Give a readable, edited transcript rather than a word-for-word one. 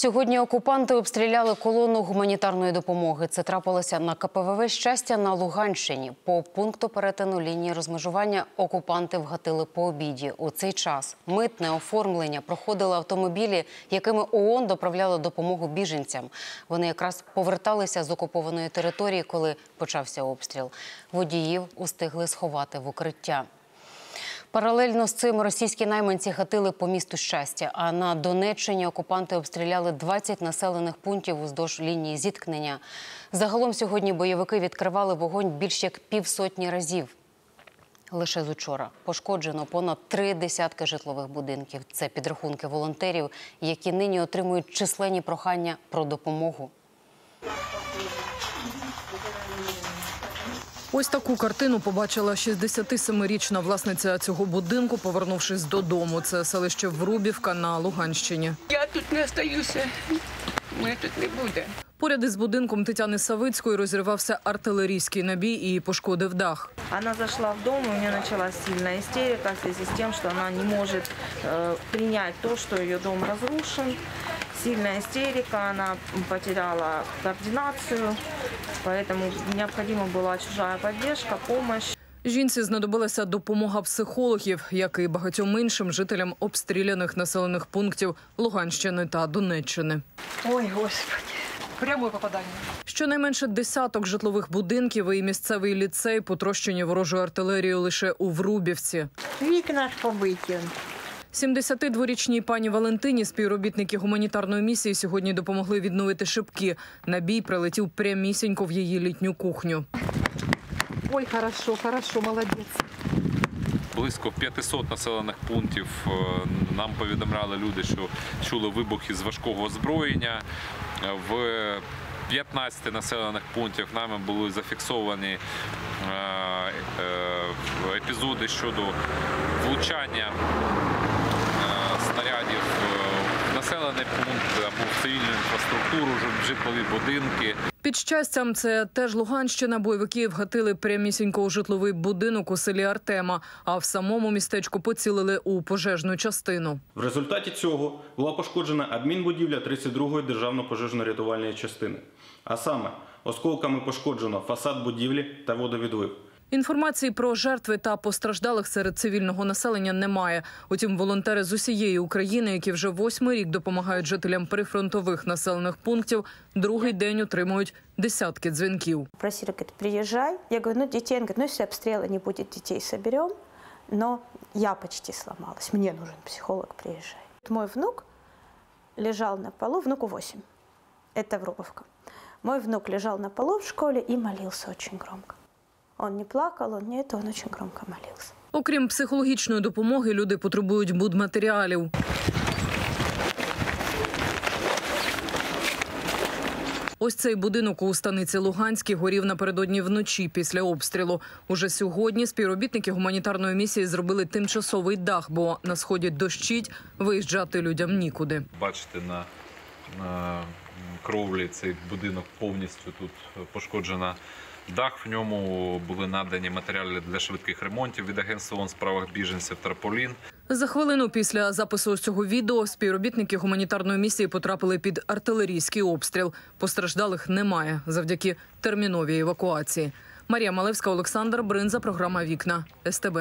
Сьогодні окупанти обстріляли колону гуманітарної допомоги. Це трапилося на КПВВ «Щастя» на Луганщині. По пункту перетину лінії розмежування окупанти вгатили по обіді. У цей час митне оформлення проходили автомобілі, якими ООН доправляла допомогу біженцям. Вони якраз поверталися з окупованої території, коли почався обстріл. Водіїв устигли сховати в укриття. Паралельно з цим російські найманці гатили по місту Щастя, а на Донеччині окупанти обстріляли 20 населених пунктів уздовж лінії зіткнення. Загалом сьогодні бойовики відкривали вогонь більш як півсотні разів. Лише з учора пошкоджено понад 30 житлових будинків. Це підрахунки волонтерів, які нині отримують численні прохання про допомогу. Ось таку картину побачила 67-річна власниця цього будинку, повернувшись додому. Це селище Врубівка на Луганщині. Я тут не залишуся, мене тут не буде. Поряд із будинком Тетяни Савицької розірвався артилерійський набій і пошкодив дах. Вона зайшла додому, у неї почалася сильна істерика в зв'язку з тим, що вона не може прийняти те, що її дом розрушений. Сильная истерика, она потеряла координацию, поэтому необходима была чужая поддержка, помощь. Жінці знадобилася допомога психологів, як і багатьом іншим жителям обстріляних населених пунктів Луганщини та Донеччини. Ой, Господи, пряме попадання. Щонайменше 10 житлових будинків і місцевий ліцей потрощені ворожою артилерією лише у Врубівці. Вікна ж побиті. 72-річній пані Валентині співробітники гуманітарної місії сьогодні допомогли відновити шибки. Набій прилетів прямісінько в її літню кухню. Ой, хорошо, хорошо, молодець. Близько 500 населених пунктів нам повідомляли люди, що чули вибухи з важкого озброєння. В 15 населених пунктів нами були зафіксовані епізоди щодо влучання снарядів в населений пункт або в цивільну інфраструктуру, в житлові будинки. Під Щастям, це теж Луганщина, бойовики вгатили прямісінько у житловий будинок у селі Артема, а в самому містечку поцілили у пожежну частину. В результаті цього була пошкоджена адмінбудівля 32-ї державної пожежно-рятувальної частини. А саме, осколками пошкоджено фасад будівлі та водовідвід. Інформації про жертви та постраждалих серед цивільного населення немає. Утім, волонтери з усієї України, які вже 8-й рік допомагають жителям прифронтових населених пунктів, другий день отримують десятки дзвінків. Просили, говорить, приїжджай. Я говорю, ну дітей, він говорить, ну якщо обстрілу не буде, дітей зберемо. Но я почти сломалась, мені нужен психолог, приїжджай. Мой внук лежав на полу, внуку 8, це Врубівка. Мой внук лежав на полу в школі і молився дуже громко. Он не плакал, он не это, он очень громко молился. Окрім психологічної допомоги, люди потребують будматеріалів. Ось цей будинок у станиці Луганській горів напередодні вночі після обстрілу. Уже сьогодні співробітники гуманітарної місії зробили тимчасовий дах, бо на сході дощить, виїжджати людям нікуди. Бачите, на кровлі цей будинок повністю тут пошкоджена. Дах, в ньому були надані матеріали для швидких ремонтів від агентства ООН у справах біженців «Тарполін». За хвилину після запису цього відео співробітники гуманітарної місії потрапили під артилерійський обстріл. Постраждалих немає завдяки терміновій евакуації. Марія Малевська, Олександр Бринза, програма «Вікна» СТБ.